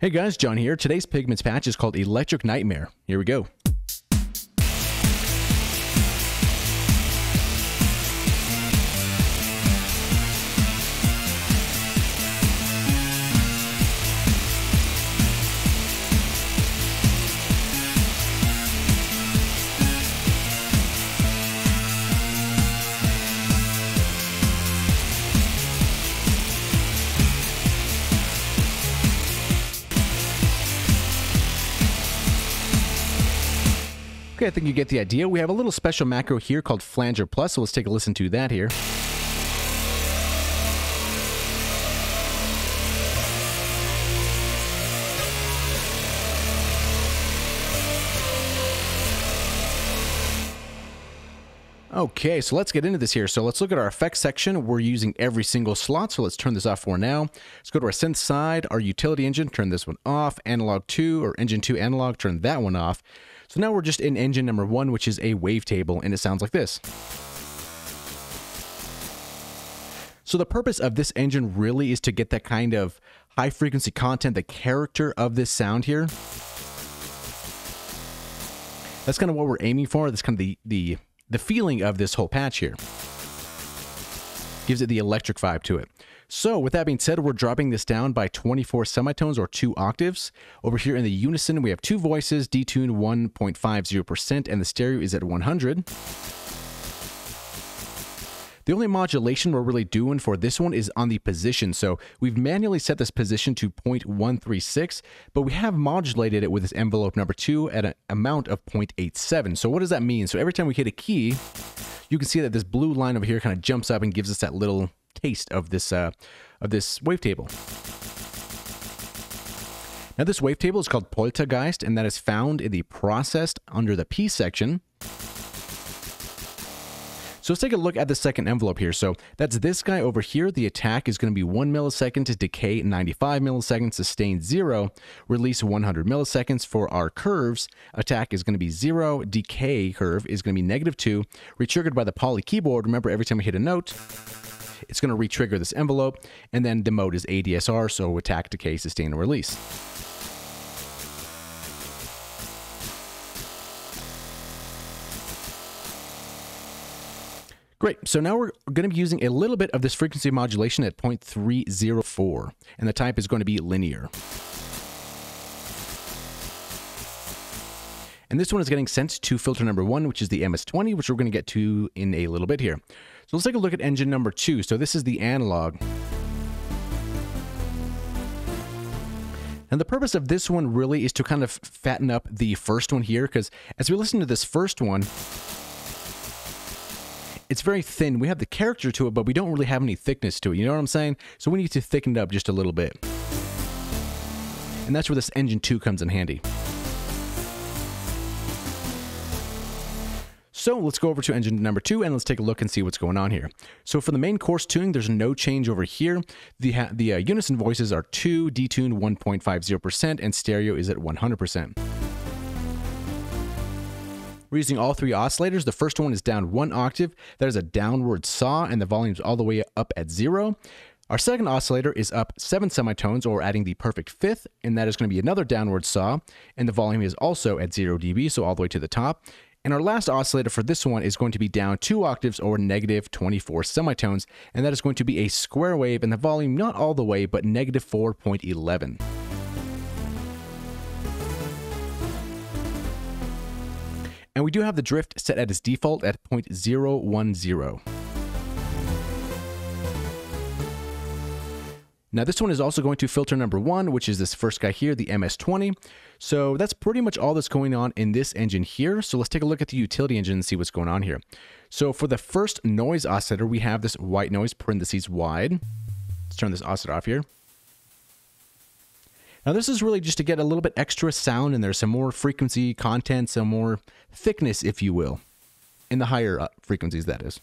Hey guys, John here. Today's Pigments patch is called Electric Nightmare. Here we go. Okay, I think you get the idea. We have a little special macro here called Flanger Plus, so let's take a listen to that here. Okay, so let's get into this here. So let's look at our effects section. We're using every single slot, so let's turn this off for now. Let's go to our synth side, our utility engine, turn this one off. Analog 2 or engine 2 analog, turn that one off. So now we're just in engine number 1, which is a wavetable, and it sounds like this. So the purpose of this engine really is to get that kind of high frequency content, the character of this sound here. That's kind of what we're aiming for. That's kind of the feeling of this whole patch here. Gives it the electric vibe to it. So with that being said, we're dropping this down by 24 semitones or 2 octaves. Over here in the unison, we have 2 voices, detuned 1.50%, and the stereo is at 100. The only modulation we're really doing for this one is on the position. So we've manually set this position to 0.136, but we have modulated it with this envelope number 2 at an amount of 0.87. So what does that mean? So every time we hit a key, you can see that this blue line over here kind of jumps up and gives us that little taste of this wavetable. Now this wavetable is called Poltergeist, and that is found in the processed under the P section. So let's take a look at the second envelope here. So that's this guy over here. The attack is going to be 1 millisecond, to decay 95 milliseconds, sustain 0, release 100 milliseconds for our curves. Attack is going to be 0, decay curve is going to be -2, retriggered by the poly keyboard. Remember, every time we hit a note, it's going to retrigger this envelope, and then the mode is ADSR, so attack, decay, sustain, and release. Great, so now we're gonna be using a little bit of this frequency modulation at 0.304, and the type is gonna be linear. And this one is getting sent to filter number 1, which is the MS-20, which we're gonna get to in a little bit here. So let's take a look at engine number 2. So this is the analog. And the purpose of this one really is to kind of fatten up the first one here, because as we listen to this first one, it's very thin. We have the character to it, but we don't really have any thickness to it. You know what I'm saying? So we need to thicken it up just a little bit. And that's where this engine 2 comes in handy. So let's go over to engine number 2 and let's take a look and see what's going on here. So for the main course tuning, there's no change over here. The unison voices are 2, detuned 1.50%, and stereo is at 100%. We're using all 3 oscillators. The first one is down 1 octave. That is a downward saw, and the volume's all the way up at 0. Our second oscillator is up 7 semitones, or adding the perfect 5th, and that is going to be another downward saw, and the volume is also at 0 dB, so all the way to the top. And our last oscillator for this one is going to be down 2 octaves, or -24 semitones, and that is going to be a square wave, and the volume not all the way, but -4.11. And we do have the drift set at its default at 0.010. Now this one is also going to filter number 1, which is this first guy here, the MS-20. So that's pretty much all that's going on in this engine here. So let's take a look at the utility engine and see what's going on here. So for the first noise oscillator, we have this white noise, parentheses wide. Let's turn this oscillator off here. Now this is really just to get a little bit extra sound in there, some more frequency content, some more thickness, if you will, in the higher frequencies, that is.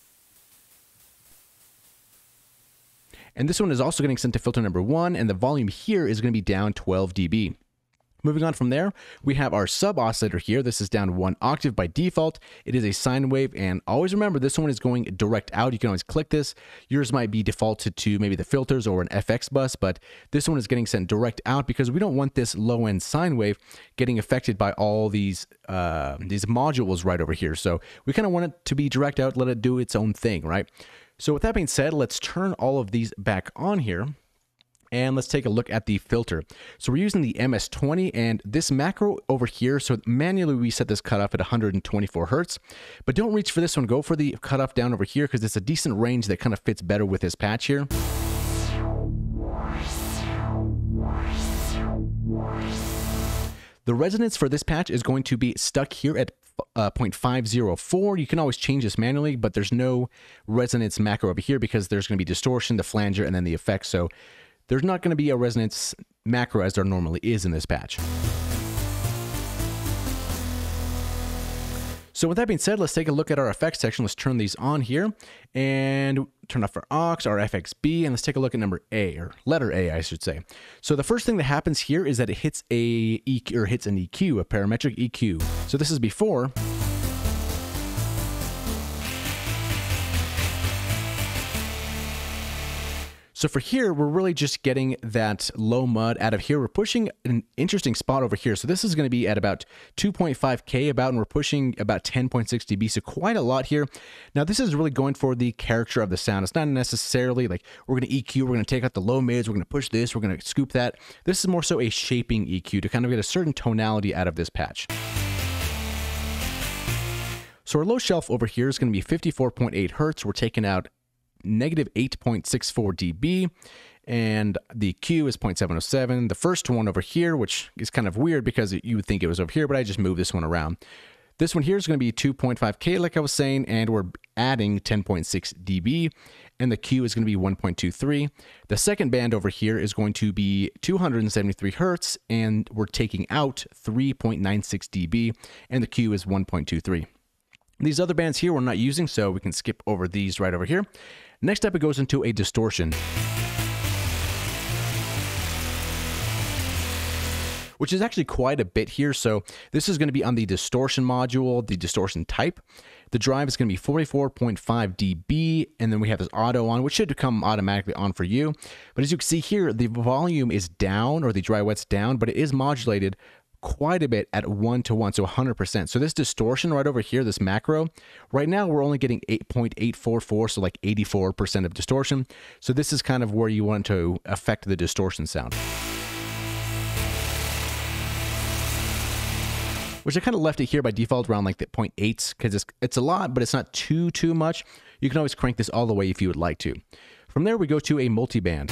And this one is also getting sent to filter number 1, and the volume here is going to be down 12 dB. Moving on from there, we have our sub oscillator here. This is down one octave by default. It is a sine wave, and always remember this one is going direct out. You can always click this. Yours might be defaulted to maybe the filters or an FX bus, but this one is getting sent direct out because we don't want this low-end sine wave getting affected by all these modules right over here. So we kind of want it to be direct out, let it do its own thing, right? So with that being said, let's turn all of these back on here. And let's take a look at the filter. So we're using the MS-20 and this macro over here. So manually we set this cutoff at 124 hertz, but don't reach for this one. Go for the cutoff down over here because it's a decent range that kind of fits better with this patch here. The resonance for this patch is going to be stuck here at 0.504. You can always change this manually, but there's no resonance macro over here because there's going to be distortion, the flanger, and then the effects. So there's not going to be a resonance macro as there normally is in this patch. So with that being said, let's take a look at our effects section. Let's turn these on here and turn off our aux, our FXB, and let's take a look at number A, or letter A, I should say. So the first thing that happens here is that it hits a EQ, or hits an EQ, a parametric EQ. So this is before. So for here, we're really just getting that low mud out of here. We're pushing an interesting spot over here. So this is going to be at about 2.5K about, and we're pushing about 10.6 dB. So quite a lot here. Now this is really going for the character of the sound. It's not necessarily like we're going to EQ, we're going to take out the low mids, we're going to push this, we're going to scoop that. This is more so a shaping EQ to kind of get a certain tonality out of this patch. So our low shelf over here is going to be 54.8 Hertz. We're taking out negative 8.64 dB, and the Q is 0.707. The first one over here, which is kind of weird because you would think it was over here, but I just moved this one around. This one here is going to be 2.5K, like I was saying, and we're adding 10.6 dB, and the Q is going to be 1.23. The second band over here is going to be 273 Hertz, and we're taking out 3.96 dB, and the Q is 1.23. These other bands here we're not using, so we can skip over these right over here. Next up, it goes into a distortion, which is actually quite a bit here. So this is going to be on the distortion module, the distortion type. The drive is going to be 44.5 dB, and then we have this auto on, which should come automatically on for you. But as you can see here, the volume is down, or the dry wet's down, but it is modulated quite a bit at 1-to-1, so 100%. So this distortion right over here, this macro, right now we're only getting 8.844, so like 84% of distortion. So this is kind of where you want to affect the distortion sound, which I kind of left it here by default around like the 0.8s because it's a lot, but it's not too much. You can always crank this all the way if you would like to. From there, we go to a multiband.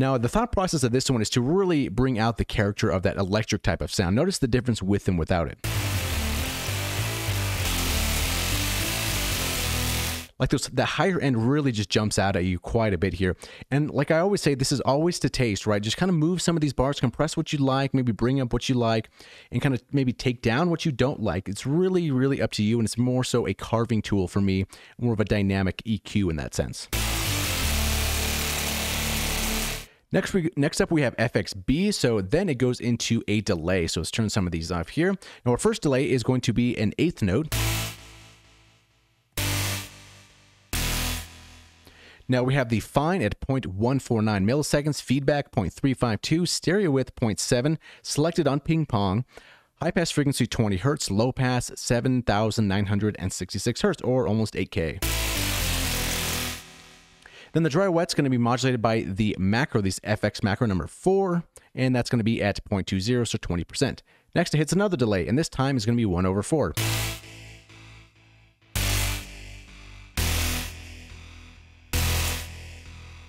Now, the thought process of this one is to really bring out the character of that electric type of sound. Notice the difference with and without it. Like the higher end really just jumps out at you quite a bit here. And like I always say, this is always to taste, right? Just kind of move some of these bars, compress what you like, maybe bring up what you like, and kind of maybe take down what you don't like. It's really, really up to you, and it's more so a carving tool for me, more of a dynamic EQ in that sense. Next up, we have FXB, so then it goes into a delay. So let's turn some of these off here. Now our first delay is going to be an eighth note. Now we have the fine at 0.149 milliseconds, feedback 0.352, stereo width 0.7, selected on ping pong, high pass frequency 20 hertz, low pass 7,966 hertz, or almost 8K. Then the dry wet's going to be modulated by the macro, these FX macro number 4, and that's going to be at 0.20, so 20%. Next, it hits another delay, and this time is going to be 1/4.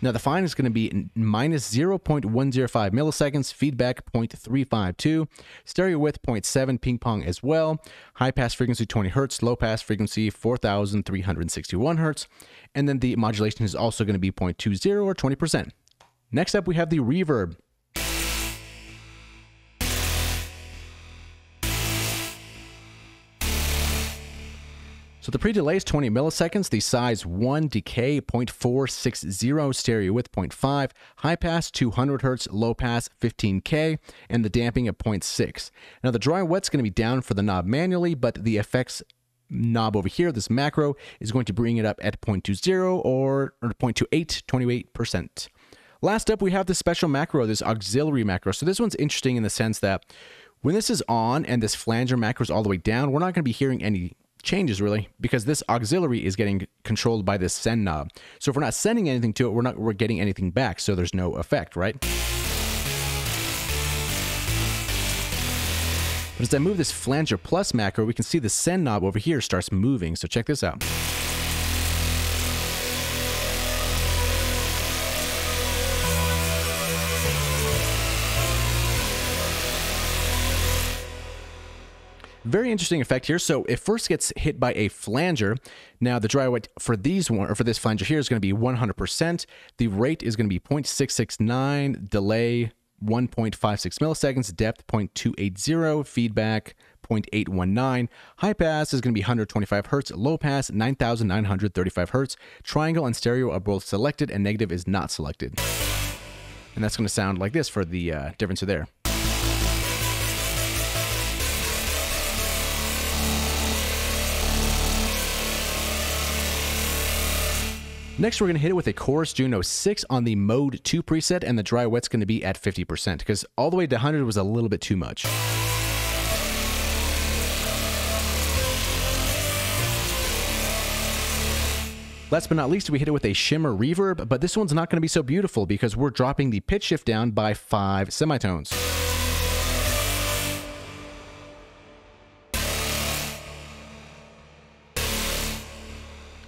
Now the fine is going to be minus 0.105 milliseconds, feedback 0.352, stereo width 0.7, ping pong as well, high pass frequency 20 hertz, low pass frequency 4,361 hertz, and then the modulation is also going to be 0.20 or 20%. Next up, we have the reverb. So So the pre-delay is 20 milliseconds, the size 1, decay 0.460, stereo width 0.5, high pass 200 Hz, low pass 15K, and the damping at 0.6. Now the dry wet's going to be down for the knob manually, but the effects knob over here, this macro, is going to bring it up at 0.20 or 0.28, 28%. Last up, we have this special macro, this auxiliary macro. So this one's interesting in the sense that when this is on and this flanger macro is all the way down, we're not going to be hearing any changes really, because this auxiliary is getting controlled by this send knob. So if we're not sending anything to it, we're getting anything back, so there's no effect, right? But as I move this Flanger Plus macro, we can see the send knob over here starts moving. So check this out. Very interesting effect here. So it first gets hit by a flanger. Now the dry wet for this flanger here is going to be 100%. The rate is going to be 0.669, delay 1.56 milliseconds, depth 0.280, feedback 0.819, high pass is going to be 125 hertz, low pass 9,935 hertz, triangle and stereo are both selected, and negative is not selected. And that's going to sound like this for the difference there. Next, we're going to hit it with a Chorus Juno 6 on the Mode 2 preset, and the dry wet's going to be at 50%, because all the way to 100 was a little bit too much. Last but not least, we hit it with a Shimmer Reverb, but this one's not going to be so beautiful because we're dropping the pitch shift down by 5 semitones.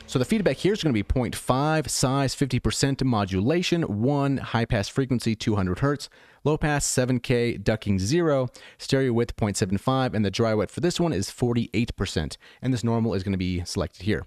So the feedback here is going to be 0.5, size 50%, modulation 1, high pass frequency 200 Hz, low pass 7K, ducking 0, stereo width 0.75, and the dry wet for this one is 48%, and this normal is going to be selected here.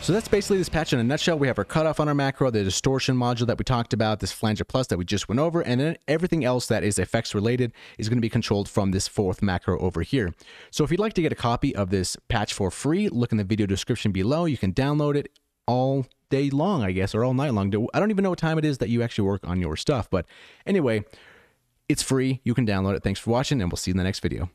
So that's basically this patch in a nutshell. We have our cutoff on our macro, the distortion module that we talked about, this Flanger Plus that we just went over, and then everything else that is effects related is going to be controlled from this fourth macro over here. So if you'd like to get a copy of this patch for free, look in the video description below. You can download it all day long, I guess, or all night long. I don't even know what time it is that you actually work on your stuff. But anyway, it's free. You can download it. Thanks for watching, and we'll see you in the next video.